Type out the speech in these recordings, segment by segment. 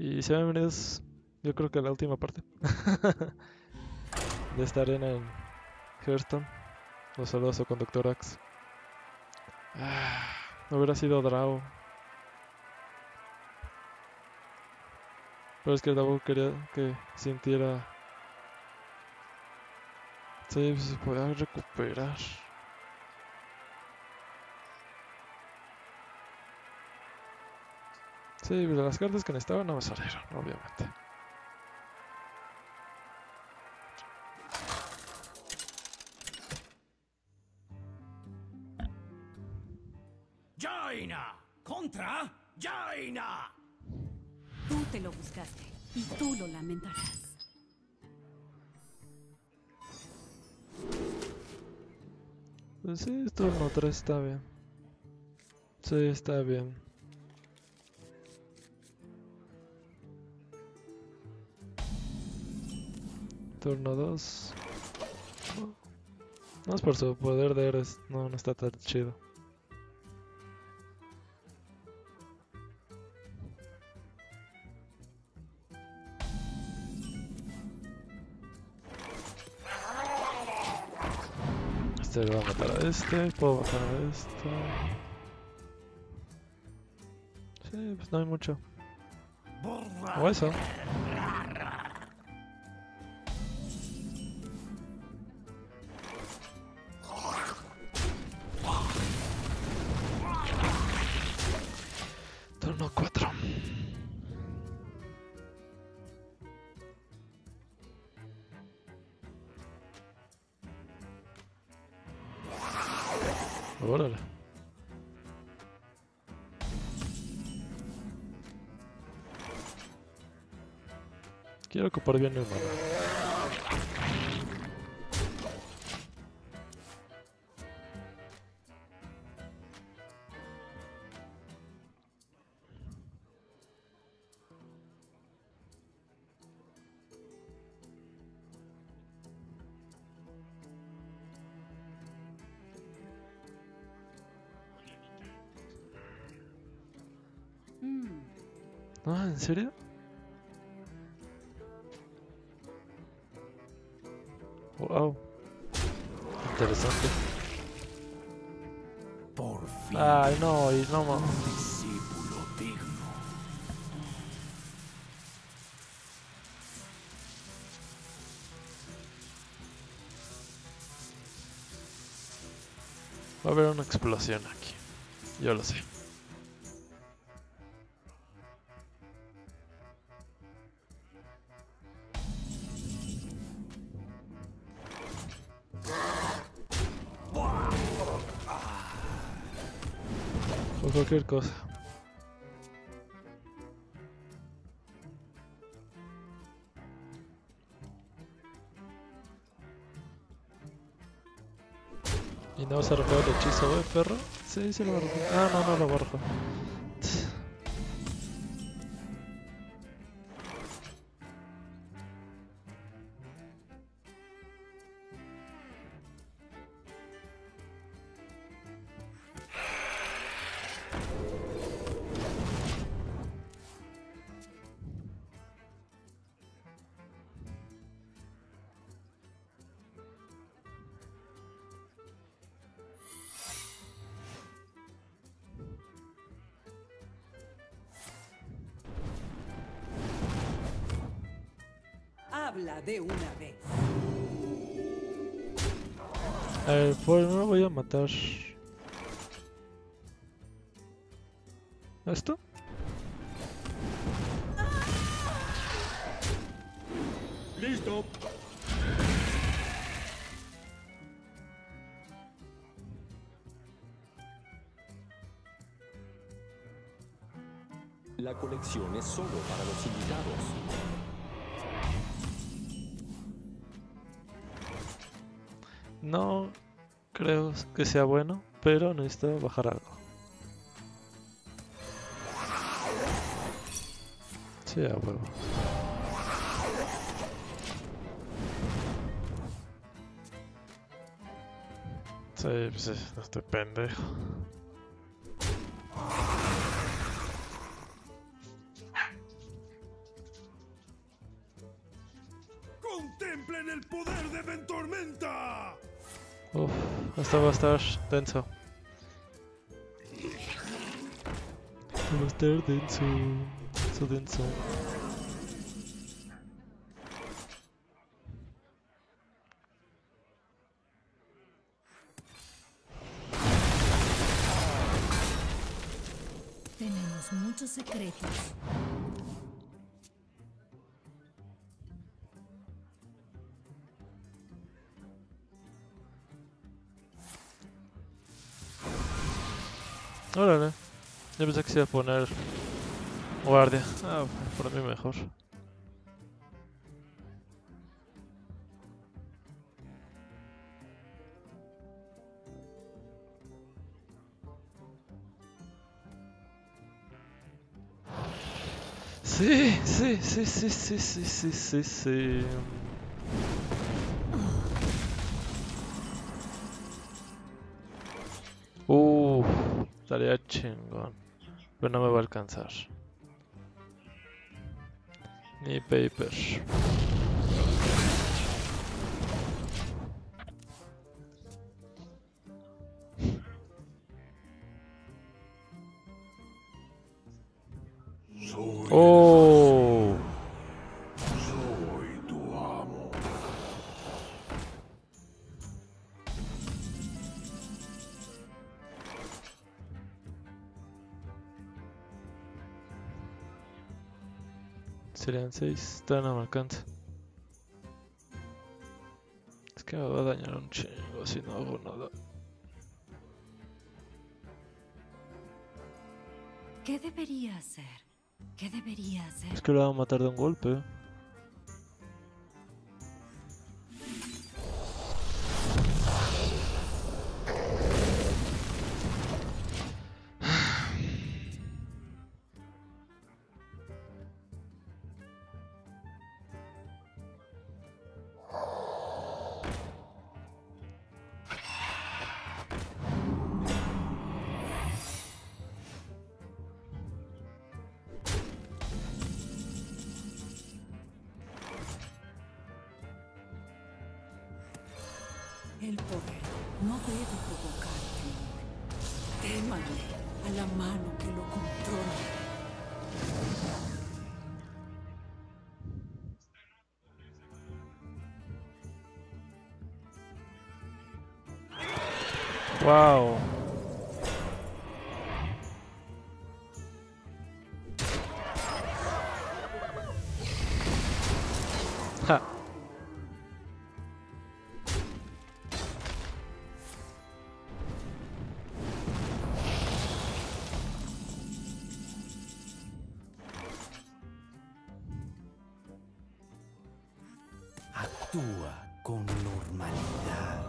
Y sean bienvenidos, yo creo que a la última parte de esta arena en Hearthstone. Los saludos a su conductor Axe. Hubiera sido Drago, pero es que Drago quería que sintiera. Sí, se podía recuperar. Sí, pero las cartas que necesitaban no me salieron, obviamente. Jaina contra Jaina. Tú te lo buscaste y tú lo lamentarás. Pues sí, esto no 3 está bien. Sí, está bien. Turno 2. No es por su poder de Eres. No, no está tan chido. Este va a matar a este. Puedo matar a este. Sí, pues no hay mucho. O eso. Órale. Quiero ocupar bien el mapa. Ah, ¿en serio? Wow. Interesante. Por fin. Ay, no, y no mames. Un discípulo digno. Va a haber una explosión aquí. Yo lo sé. Cualquier cosa. ¿Y no vas a romper el hechizo, perro? Sí, sí lo va a romper. Ah, no, no lo va a romper. Habla de una vez. A ver, pues no voy a matar. ¿Esto? ¡Listo! La colección es solo para los invitados. No creo que sea bueno, pero necesito bajar algo. Sí, a huevo. Sí, pues este pendejo. ¡Contemplen el poder de Ventormenta! Uf, esta va a estar denso. Va a estar denso. So denso. Tenemos muchos secretos. Órale, yo pensé que se iba a poner guardia. Ah, para mí mejor. Sí. Estaría chingón, pero no me va a alcanzar. Ni paper. Oh. Soy tu amo. Serían 6, está no me alcanza. Es que me va a dañar un chingo si no hago nada. ¿Qué debería hacer? ¿Qué debería hacer? Es que lo va a matar de un golpe. El poder no debe provocarte. Témale a la mano que lo controla. Wow. Ja. Actúa con normalidad.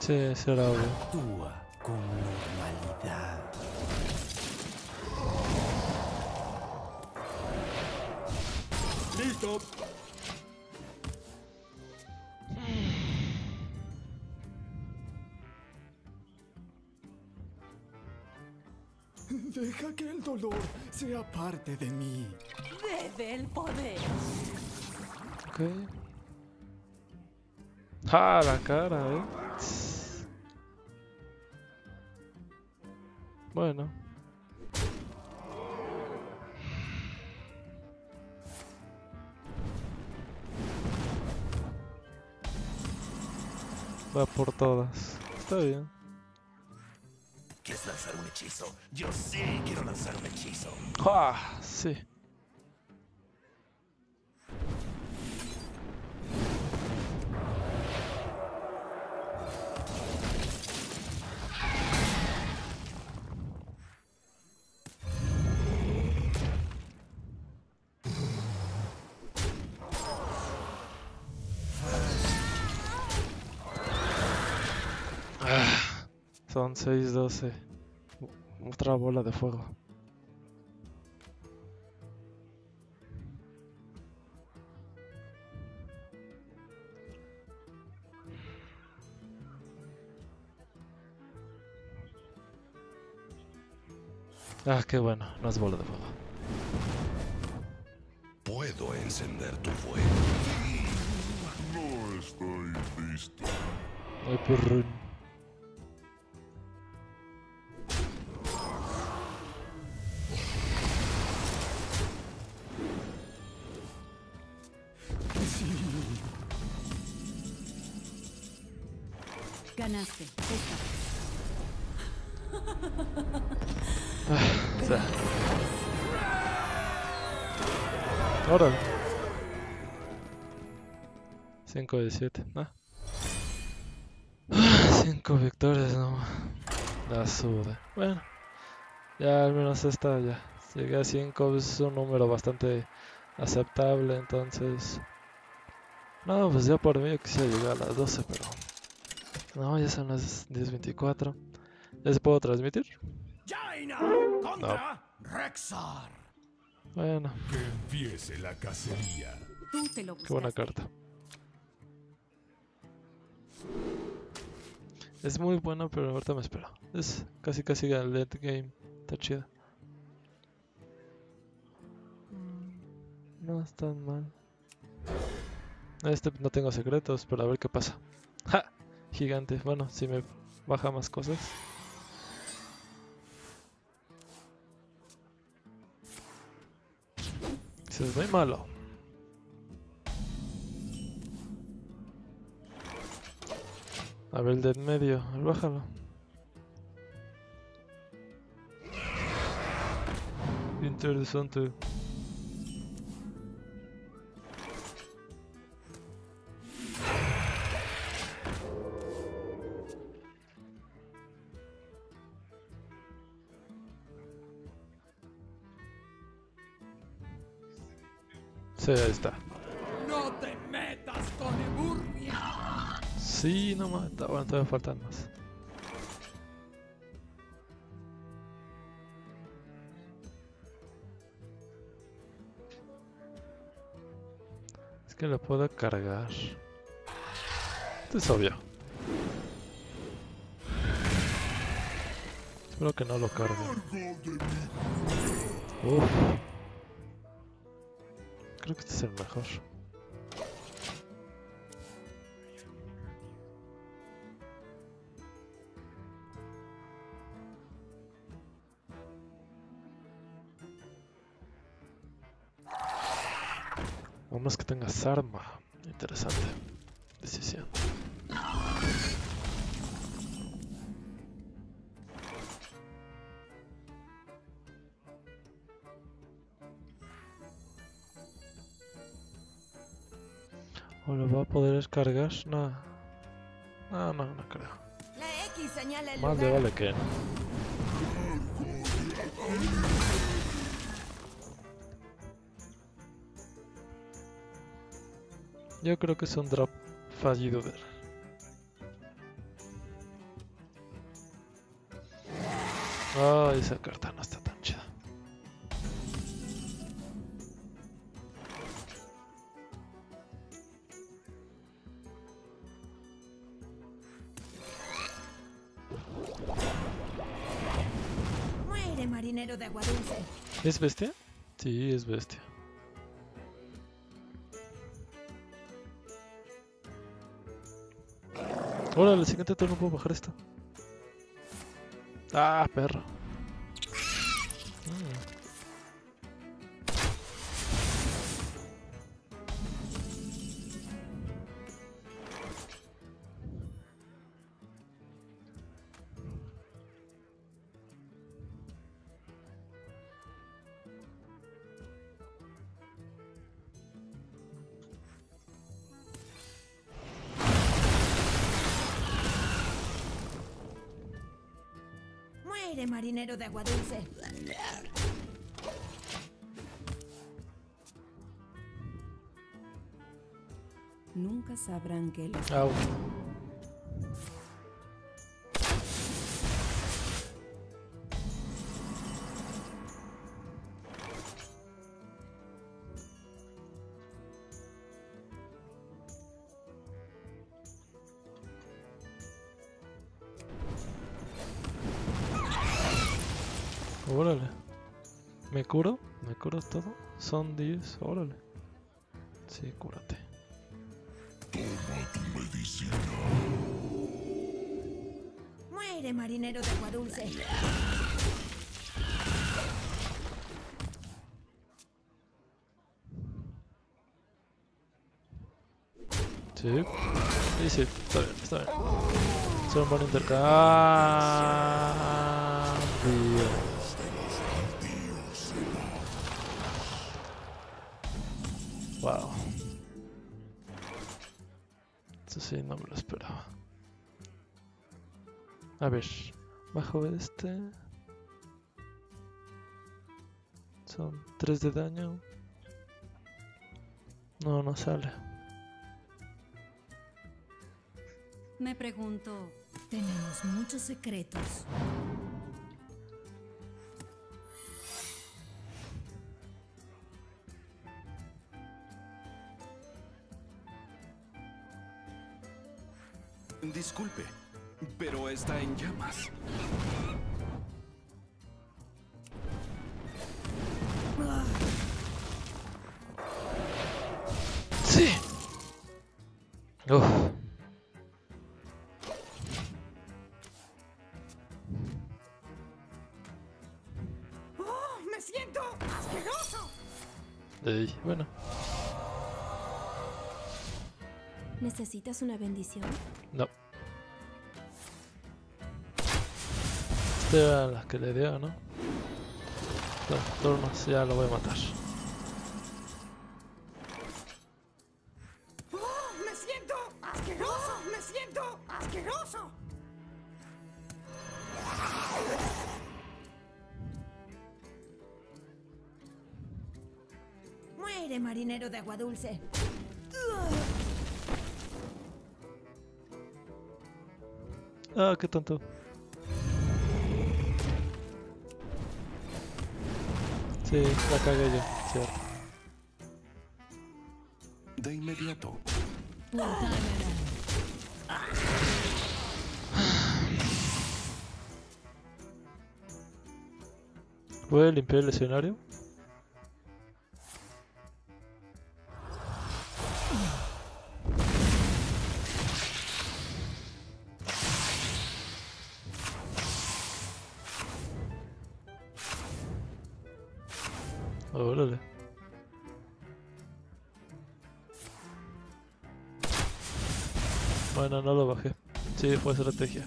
Sí, será obvio. Actúa con normalidad. Listo. Deja que el dolor sea parte de mí. Bebe el poder. Okay. ¡Ja! La cara, ¿eh? Bueno. Va por todas. Está bien. ¿Quieres lanzar un hechizo? Yo sí quiero lanzar un hechizo. ¡Ah! Sí. Son 6-12. Otra bola de fuego. Ah, qué bueno, no es bola de fuego. Puedo encender tu fuego. No estoy listo. Ay, perro. Ganaste. Ahora 5 de 7, ¿no? 5 victorias nomás. La suda. Bueno, ya al menos esta ya. Llegué a 5, es un número bastante aceptable, entonces... No, pues ya por mí yo quisiera llegar a las 12, pero... No, ya son las 10:24. ¿Ya se puedo transmitir? Jaina contra Rexar. Bueno. Que empiece la cacería. Qué buena carta. Es muy buena, pero ahorita me espero. Es casi el late game. Está chida. No es tan mal. Este no tengo secretos, pero a ver qué pasa. ¡Ja! Gigante, bueno, si me baja más cosas. Se es muy malo. A ver el de en medio, bájalo. Interesante. Sí, ahí está. No te metas con Eburnia. Sí, no mata. Bueno, todavía faltan más. Es que lo puedo cargar. Esto es obvio. Espero que no lo cargue. Uf. Creo que este es el mejor. A menos que tengas arma. Interesante. Decisión. ¿O lo va a poder descargar? No. No creo. La X señala el lugar. Más le vale que no. Yo creo que es un drop fallido de... Ay, esa carta no está tan chida. De agua dulce. ¿Es bestia? Sí, es bestia. Ahora, el siguiente turno puedo bajar esto. Ah, perro. De marinero de agua dulce. Nunca sabrán que les... Au. Órale, ¿me curo? ¿Me curo todo? Son 10, órale. Sí, cúrate. Toma tu medicina. Muere, marinero de agua dulce. Sí, sí, está bien, está bien. Será un buen intercambio. Wow. Eso sí, no me lo esperaba. A ver, bajo este. Son 3 de daño. No, no sale. Me pregunto, tenemos muchos secretos. Disculpe, pero está en llamas. Sí. Uf. Bueno. ¿Necesitas una bendición? No. Esta era la que le dio, ¿no? Los turnos ya lo voy a matar. ¡Oh! ¡Me siento asqueroso! ¡Me siento asqueroso! De marinero de agua dulce. Ah, qué tonto. Sí, la cagué yo, cierto. De inmediato. ¿Puedo limpiar el escenario? Órale. Bueno, no lo bajé. Sí, fue estrategia.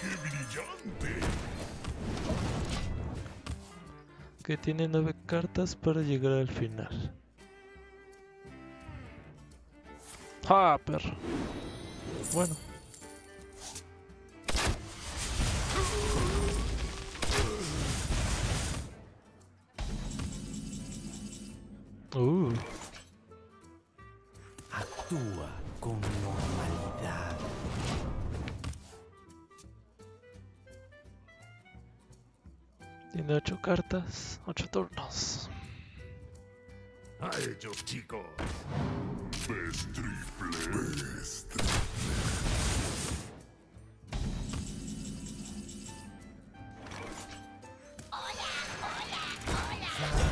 ¡Qué brillante! Que tiene 9 cartas para llegar al final. ¡Ah, perro! Bueno. Actúa con normalidad. Tiene 8 cartas, 8 turnos. A ellos, chicos. Best triple. Best triple.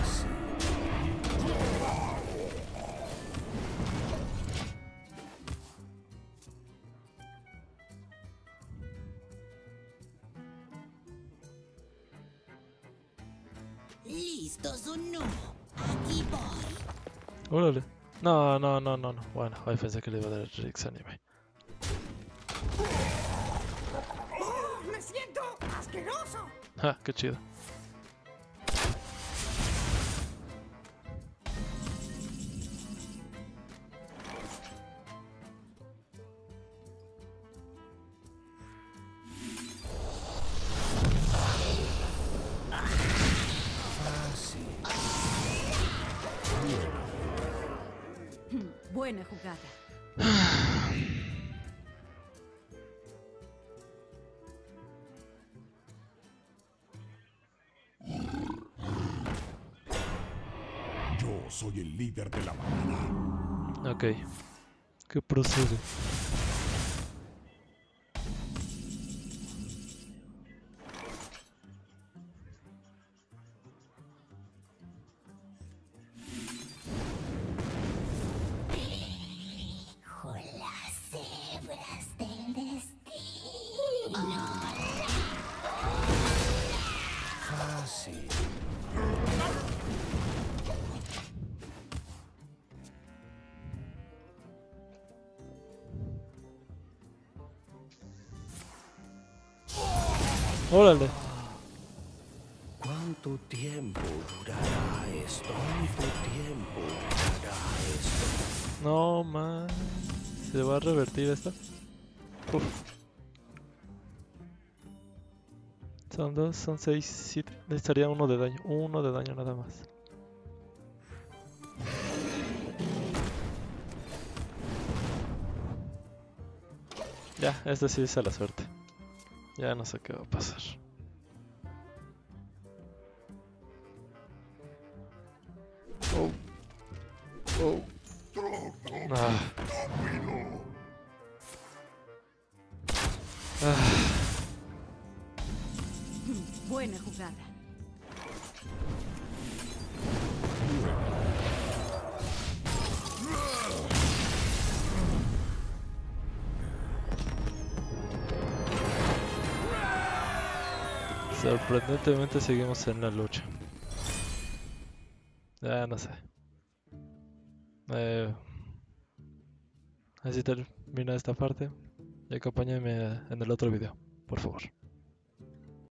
Hola, hola, hola. ¿Listos o no? Aquí voy. Órale. No, no, no, no, no. Bueno, ahí pensé que le iba a dar Rix anime. ¡Oh, me siento asqueroso! Ah, qué chido. Buena jugada. Yo soy el líder de la manada. Ok. ¿Qué procede? Órale. ¿Cuánto tiempo durará esto? No más. ¿Se va a revertir esto? Uf. Son 2, son 6, 7. Necesitaría uno de daño. Uno de daño nada más. Ya, este sí es a la suerte. Ya no sé qué va a pasar. Oh. Oh. Ah. Ah. Buena jugada. Sorprendentemente seguimos en la lucha. Ya no sé. Así termina esta parte y acompáñame en el otro video, por favor.